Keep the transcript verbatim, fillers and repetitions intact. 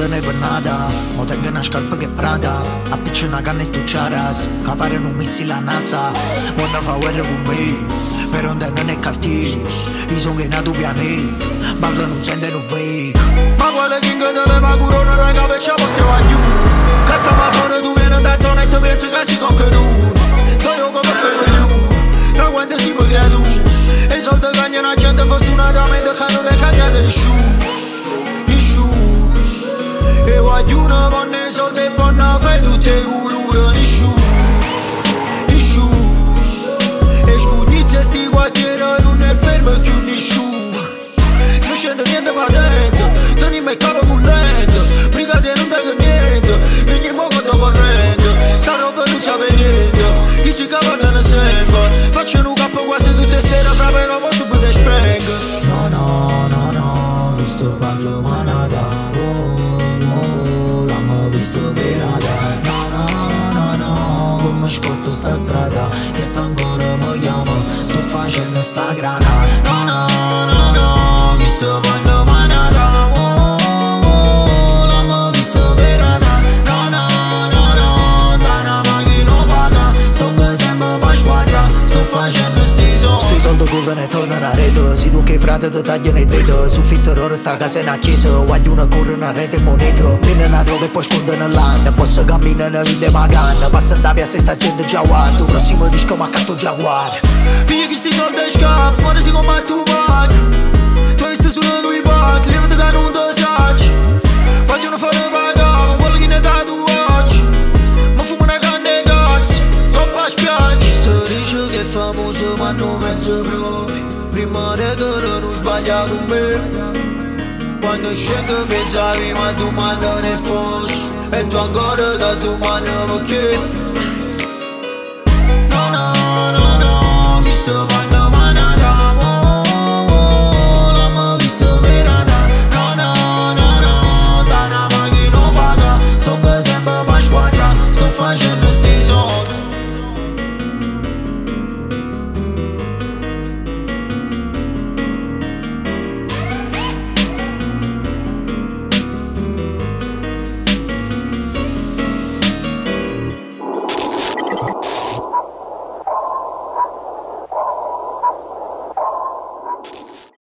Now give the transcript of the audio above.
de nevernada, o tengo na escarpa que prada, a piche na gana estucharas, capare no misi la NASA, buena favore gumbi, pero onde no ne carti, y son gena dubiani, bagla no sende no vi. Pago le kinga de le baguro no rega becha bote wanyu, casta ma fore du gena da zona te bete casi con keru, no yo como felu, no aguante si me gradu, es sol de gaña na gente fortunada me dejaron de caña del shoe. Eu ayuno bonne sol de bona felu te ulura ni shu ni shu es gunice sti guatera non è fermo più ni shu non scende niente va dentro toni me cava bullendo brigade non da niente vieni poco dopo rendo sta roba non sa venendo chi ci cava non sembra faccio un capo quasi tutte sera fra però posso poter spengo no no no no mi sto ballo manada. Ascolto sta strada che sta ancora vogliamo, sto facendo sta grana. No no no no, che sto voglio manata. Oh oh, l'ho visto verata. No no no no, da una macchina paga, sto che sembra pa' squadra, sto facendo sti soldi. Sti soldi curvano e tornano a rete, si tu che frate ti tagliano i dito, soffitto d'oro sta casa è una chiesa, guagliuna corre una rete moneta, prende una droga e poi sconde nell'anno, posso camminare una vita magana, passando da piazza e sta gente già guarda, tu prossimo disco ma catto già guarda. Piglia che sti soldi e scappa, ora si combatte tu bat, tu hai stesso una lui bat, levati che non ti sacci, vogliono fare pagare, non voglio che ne tatuaggi, ma fumo una canna e gas, troppa spiaggia. Sto dice che è famoso ma non penso proprio. Prima regola non sbaglia con me. Quando scendo pensavi ma domani non è forse, e tu ancora da domani perché